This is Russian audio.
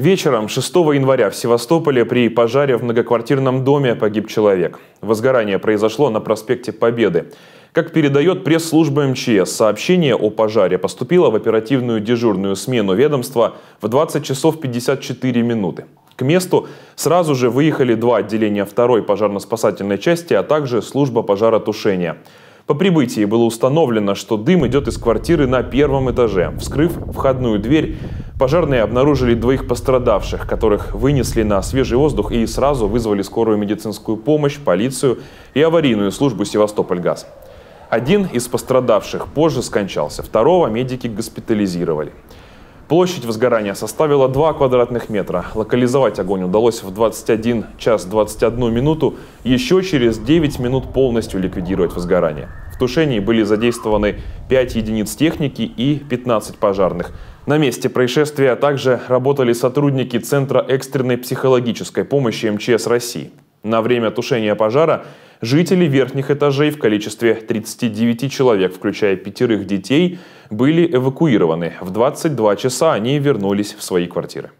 Вечером 6 января в Севастополе при пожаре в многоквартирном доме погиб человек. Возгорание произошло на проспекте Победы. Как передает пресс-служба МЧС, сообщение о пожаре поступило в оперативную дежурную смену ведомства в 20 часов 54 минуты. К месту сразу же выехали два отделения 2-й пожарно-спасательной части, а также служба пожаротушения. По прибытии было установлено, что дым идет из квартиры на 1-м этаже. Вскрыв входную дверь, пожарные обнаружили двоих пострадавших, которых вынесли на свежий воздух и сразу вызвали скорую медицинскую помощь, полицию и аварийную службу «Севастопольгаз». Один из пострадавших позже скончался, 2-го медики госпитализировали. Площадь возгорания составила 2 квадратных метра. Локализовать огонь удалось в 21 час 21 минуту. Еще через 9 минут полностью ликвидировать возгорание. В тушении были задействованы 5 единиц техники и 15 пожарных. На месте происшествия также работали сотрудники Центра экстренной психологической помощи МЧС России. На время тушения пожара жители верхних этажей в количестве 39 человек, включая 5 детей, были эвакуированы. В 22 часа они вернулись в свои квартиры.